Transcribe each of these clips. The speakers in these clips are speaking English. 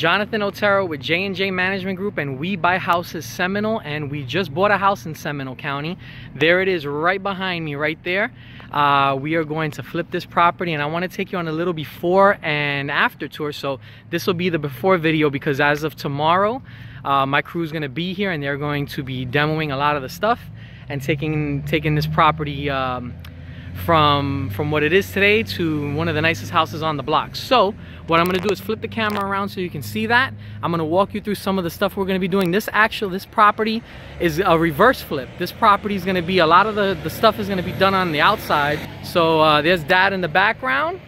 Jonathan Otero with J&J Management Group, and we buy houses Seminole, and we just bought a house in Seminole County. There it is right behind me right there. We are going to flip this property, and I want to take you on a little before and after tour. So this will be the before video, because as of tomorrow my crew is going to be here and they're going to be demoing a lot of the stuff and taking this property from what it is today to one of the nicest houses on the block. So what I'm going to do is flip the camera around so you can see that. I'm going to walk you through some of the stuff we're going to be doing. This property is a reverse flip. This property is going to be, a lot of the stuff is going to be done on the outside. So there's Dad in the background.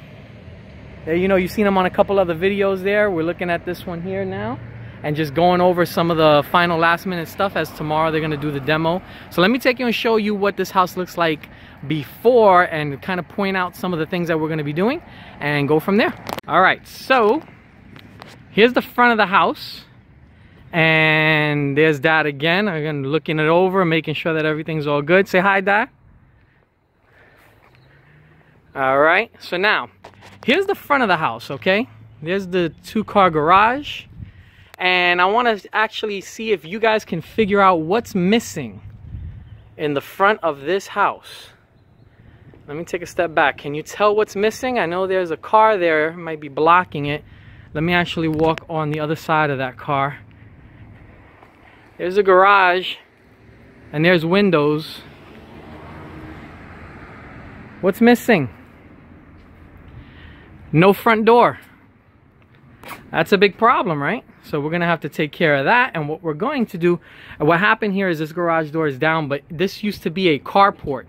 There, you know, you've seen him on a couple other videos there. We're looking at this one here now, and just going over some of the final last minute stuff, as tomorrow they're gonna do the demo. So let me take you and show you what this house looks like before, and kind of point out some of the things that we're gonna be doing and go from there. All right, so here's the front of the house, and there's Dad again. I'm looking it over, making sure that everything's all good. Say hi, Dad. All right, so now, here's the front of the house, okay? There's the two-car garage. And I want to actually see if you guys can figure out what's missing in the front of this house. Let me take a step back. Can you tell what's missing? I know there's a car there, might be blocking it. Let me actually walk on the other side of that car. There's a garage, and there's windows. What's missing? No front door. That's a big problem, right? So we're gonna have to take care of that. And what we're going to do, what happened here is this garage door is down, but this used to be a carport.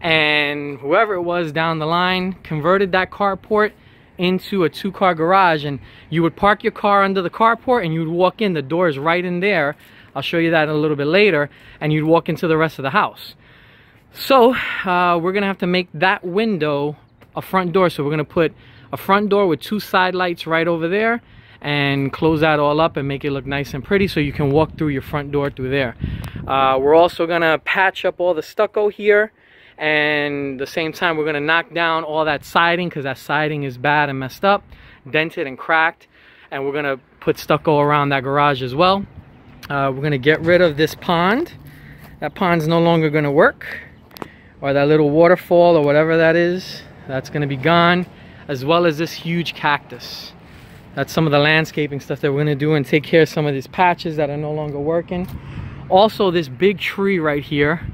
And whoever it was down the line converted that carport into a two-car garage, and you would park your car under the carport and you'd walk in. The door is right in there. I'll show you that a little bit later, and you'd walk into the rest of the house. So we're gonna have to make that window a front door. So we're gonna put a front door with two side lights right over there, and close that all up and make it look nice and pretty so you can walk through your front door through there. We're also gonna patch up all the stucco here, and the same time we're gonna knock down all that siding, because that siding is bad and messed up, dented and cracked, and we're gonna put stucco around that garage as well. We're gonna get rid of this pond. That pond's no longer gonna work, or that little waterfall or whatever that is, that's gonna be gone, as well as this huge cactus. That's some of the landscaping stuff that we're gonna do, and take care of some of these patches that are no longer working. Also, this big tree right here.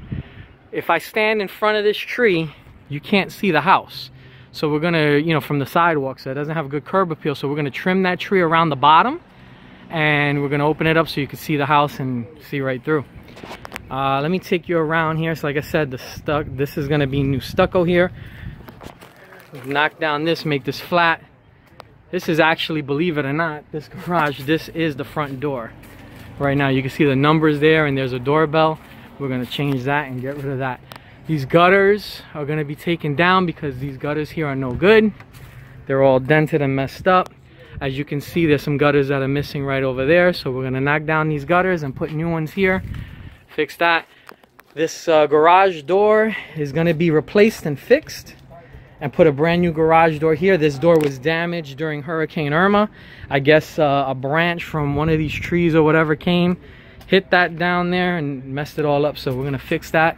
If I stand in front of this tree, you can't see the house. So we're gonna, you know, from the sidewalk, so it doesn't have a good curb appeal. So we're gonna trim that tree around the bottom, and we're gonna open it up so you can see the house and see right through. Let me take you around here. So like I said, this is gonna be new stucco here. Knock down this, make this flat. This is actually, believe it or not, this garage, this is the front door. Right now, you can see the numbers there, and there's a doorbell. We're gonna change that and get rid of that. These gutters are gonna be taken down, because these gutters here are no good. They're all dented and messed up. As you can see, there's some gutters that are missing right over there, so we're gonna knock down these gutters and put new ones here, fix that. This garage door is gonna be replaced and fixed, and put a brand new garage door here. This door was damaged during Hurricane Irma. I guess a branch from one of these trees or whatever came, hit that down there and messed it all up. So we're gonna fix that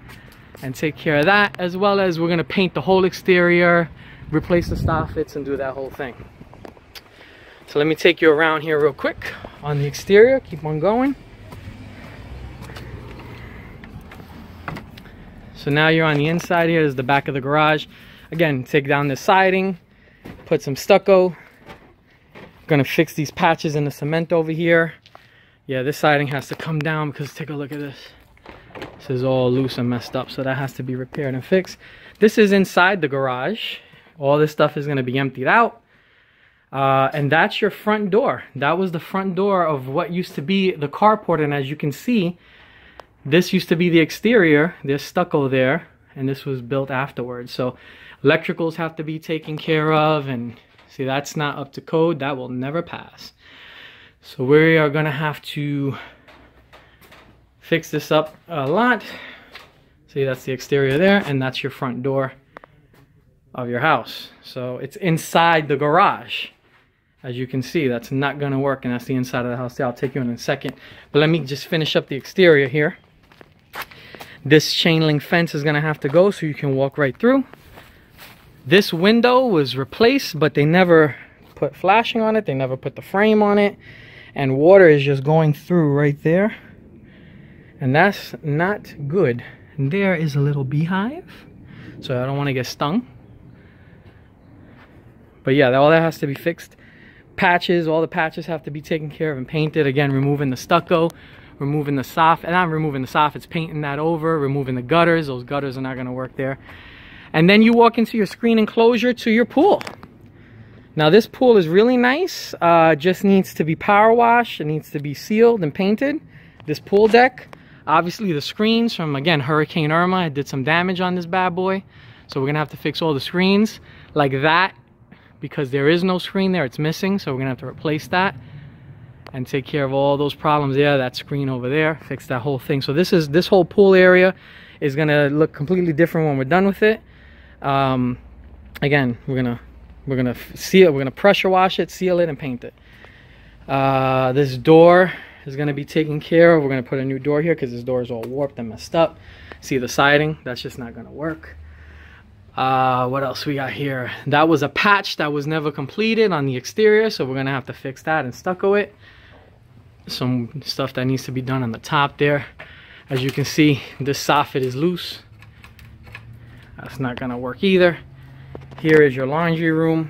and take care of that, as well as we're gonna paint the whole exterior, replace the soffits, and do that whole thing. So let me take you around here real quick on the exterior, keep on going. So now you're on the inside here, is the back of the garage. Again, take down the siding, put some stucco. Gonna fix these patches in the cement over here. Yeah, this siding has to come down, because take a look at this. This is all loose and messed up, so that has to be repaired and fixed. This is inside the garage. All this stuff is gonna be emptied out. And that's your front door. That was the front door of what used to be the carport, and as you can see, this used to be the exterior. There's stucco there, and this was built afterwards. So electricals have to be taken care of, and see, that's not up to code. That will never pass. So we are gonna have to fix this up a lot. See, that's the exterior there, and that's your front door of your house. So it's inside the garage. As you can see, that's not going to work, and that's the inside of the house. I'll take you in a second, but let me just finish up the exterior here. This chain link fence is going to have to go so you can walk right through. This window was replaced, but they never put flashing on it. They never put the frame on it, and water is just going through right there, and that's not good. And there is a little beehive, so I don't want to get stung. But yeah, all that has to be fixed. Patches, all the patches have to be taken care of and painted. Again, removing the stucco, removing the soffit, and not removing the soffit, it's painting that over, removing the gutters. Those gutters are not going to work there. And then you walk into your screen enclosure to your pool. Now this pool is really nice. Just needs to be power washed. It needs to be sealed and painted. This pool deck, obviously the screens from, again, Hurricane Irma, it did some damage on this bad boy. So we're going to have to fix all the screens like that, because there is no screen there, it's missing, so we're gonna have to replace that and take care of all those problems there. That screen over there, fix that whole thing. So this whole pool area is gonna look completely different when we're done with it. Again, we're gonna seal it, we're gonna pressure wash it, seal it, and paint it. This door is gonna be taken care of. We're gonna put a new door here because this door is all warped and messed up. See the siding? That's just not gonna work. What else we got here? That was a patch that was never completed on the exterior, so we're gonna have to fix that and stucco it. Some stuff that needs to be done on the top there. As you can see, this soffit is loose. That's not gonna work either. Here is your laundry room.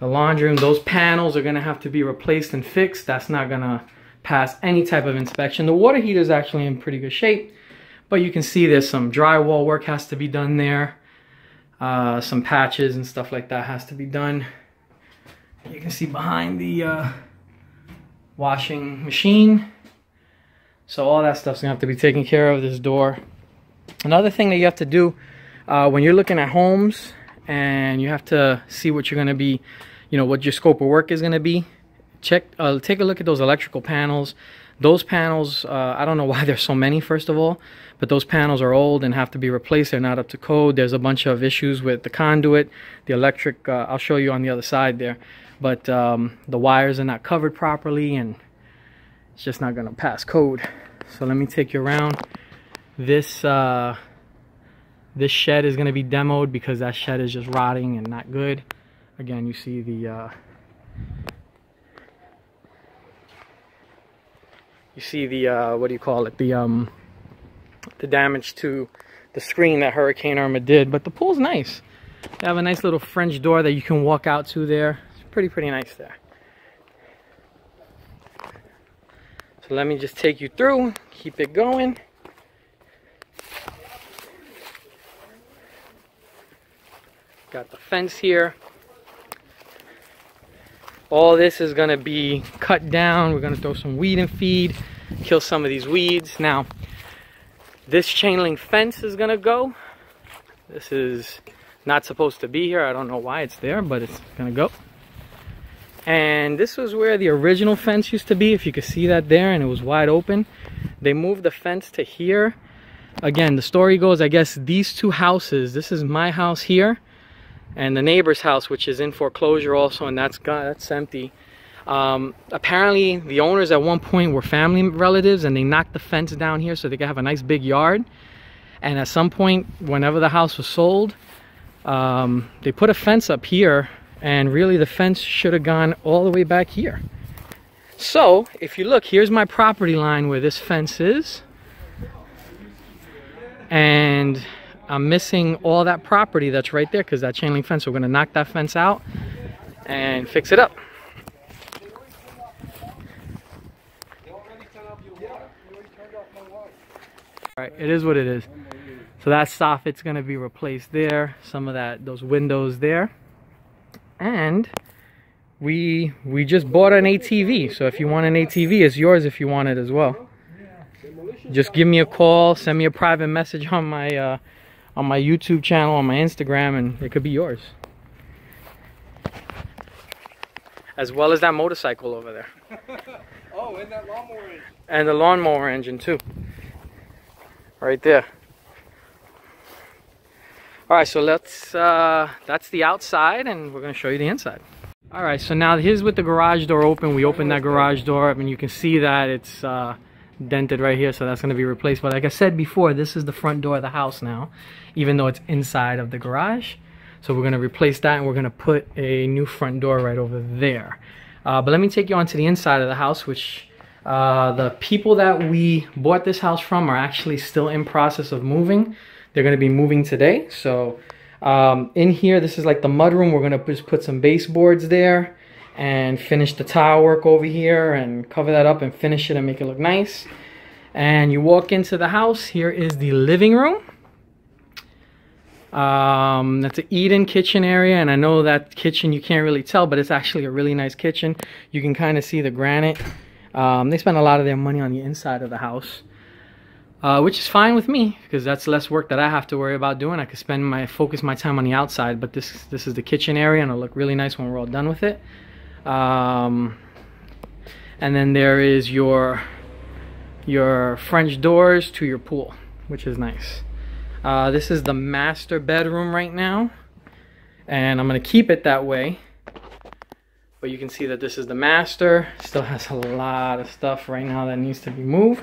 The laundry room, those panels are gonna have to be replaced and fixed. That's not gonna pass any type of inspection. The water heater is actually in pretty good shape, but you can see there's some drywall work has to be done there. Some patches and stuff like that has to be done. You can see behind the washing machine. So all that stuff's gonna have to be taken care of. This door. Another thing that you have to do when you're looking at homes and you have to see what you're gonna be, you know, what your scope of work is gonna be. Take a look at those electrical panels. Those panels, I don't know why there's so many, first of all, but those panels are old and have to be replaced. They're not up to code. There's a bunch of issues with the conduit, the electric. I'll show you on the other side there, but the wires are not covered properly, and it's just not going to pass code. So let me take you around. This shed is going to be demoed because that shed is just rotting and not good. Again, you see the what do you call it? The damage to the screen that Hurricane Irma did. But the pool's nice. They have a nice little French door that you can walk out to there. It's pretty nice there. So let me just take you through, keep it going. Got the fence here. All this is gonna be cut down. We're gonna throw some weed and feed, kill some of these weeds. Now, this chain link fence is gonna go. This is not supposed to be here. I don't know why it's there, but it's gonna go. And this was where the original fence used to be, if you could see that there, and it was wide open. They moved the fence to here. Again, the story goes, I guess these two houses, this is my house here, and the neighbor's house, which is in foreclosure also, and that's empty. Apparently, the owners at one point were family relatives, and they knocked the fence down here so they could have a nice big yard. And at some point, whenever the house was sold, they put a fence up here, and really the fence should have gone all the way back here. So, if you look, here's my property line where this fence is. And I'm missing all that property that's right there because that chain link fence, we're going to knock that fence out and fix it up. All right, it is what it is. So that soffit's going to be replaced there, some of that, those windows there. And we just bought an ATV, so if you want an ATV, it's yours if you want it as well. Just give me a call, send me a private message on my YouTube channel, on my Instagram, and it could be yours. As well as that motorcycle over there. Oh, and that lawnmower engine. And the lawnmower engine too. Right there. Alright, so that's the outside, and we're going to show you the inside. All right, so now here's with the garage door open. We opened that garage door up, and you can see that it's dented right here, so that's going to be replaced. But like I said before, this is the front door of the house now, even though it's inside of the garage. So we're going to replace that, and we're going to put a new front door right over there. But let me take you on to the inside of the house, which the people that we bought this house from are actually still in process of moving. They're going to be moving today. So in here, this is like the mudroom. We're going to just put some baseboards there and finish the tile work over here and cover that up and finish it and make it look nice. And you walk into the house. Here is the living room. That's an eat-in kitchen area, and I know that kitchen you can't really tell, but it's actually a really nice kitchen. You can kind of see the granite. They spend a lot of their money on the inside of the house, which is fine with me because that's less work that I have to worry about doing. I could spend my time on the outside, but this is the kitchen area, and it'll look really nice when we're all done with it. And then there is your French doors to your pool, which is nice. This is the master bedroom right now, and I'm going to keep it that way. But you can see that this is the master. Still has a lot of stuff right now that needs to be moved,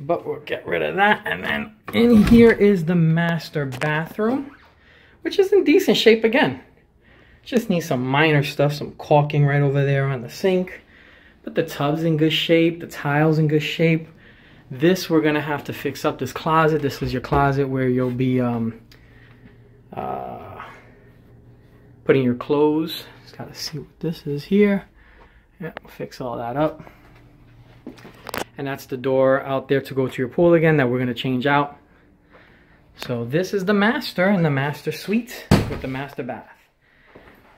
but we'll get rid of that. And then in here is the master bathroom, which is in decent shape again. Just needs some minor stuff, some caulking right over there on the sink. But the tub's in good shape, the tile's in good shape. This we're gonna have to fix up. This closet, this is your closet where you'll be putting your clothes. Just gotta see what this is here. Yeah, we'll fix all that up. And that's the door out there to go to your pool again that we're gonna change out. So this is the master and the master suite with the master bath.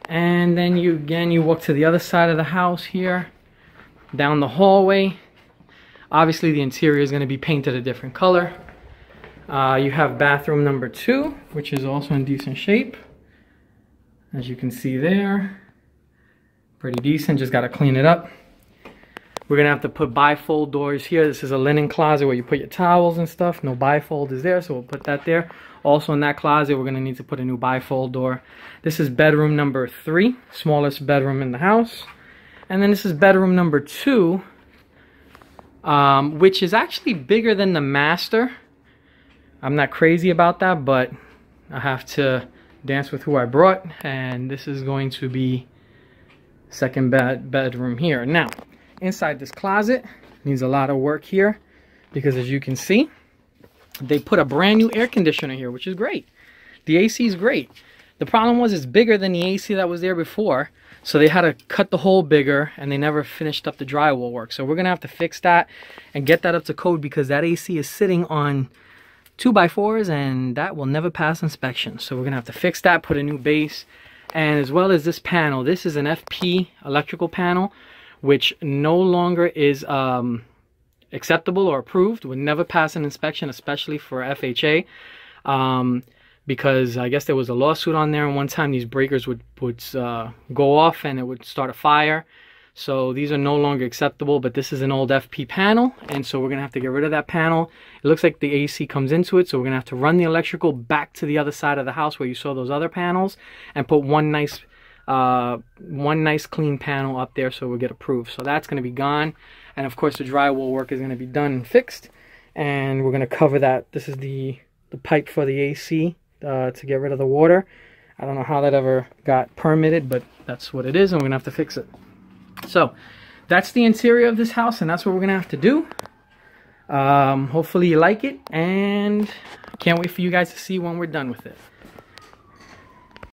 And then you walk to the other side of the house here, down the hallway. Obviously, the interior is going to be painted a different color. You have bathroom number 2, which is also in decent shape. As you can see there, pretty decent. Just got to clean it up. We're going to have to put bifold doors here. This is a linen closet where you put your towels and stuff. No bifold is there, so we'll put that there. Also in that closet, we're going to need to put a new bifold door. This is bedroom number 3, smallest bedroom in the house. And then this is bedroom number 2. Which is actually bigger than the master. I'm not crazy about that, but I have to dance with who I brought, and this is going to be second bedroom here. Now, inside this closet, needs a lot of work here, because as you can see, they put a brand new air conditioner here, which is great. The AC is great. The problem was it's bigger than the AC that was there before, so they had to cut the hole bigger, and they never finished up the drywall work. So we're going to have to fix that and get that up to code, because that AC is sitting on 2x4s, and that will never pass inspection. So we're going to have to fix that, put a new base, and as well as this panel. This is an FP electrical panel, which no longer is acceptable or approved. Would never pass an inspection, especially for FHA. Because I guess there was a lawsuit on there, and one time these breakers would go off and it would start a fire. So these are no longer acceptable, but this is an old FP panel, and so we're going to have to get rid of that panel. It looks like the AC comes into it, so we're going to have to run the electrical back to the other side of the house where you saw those other panels and put one nice clean panel up there so we'll get approved. So that's going to be gone, and of course the drywall work is going to be done and fixed, and we're going to cover that. This is the pipe for the AC. To get rid of the water. I don't know how that ever got permitted, but that's what it is, and we're gonna have to fix it. So that's the interior of this house, and that's what we're gonna have to do. Hopefully you like it, and I can't wait for you guys to see when we're done with it.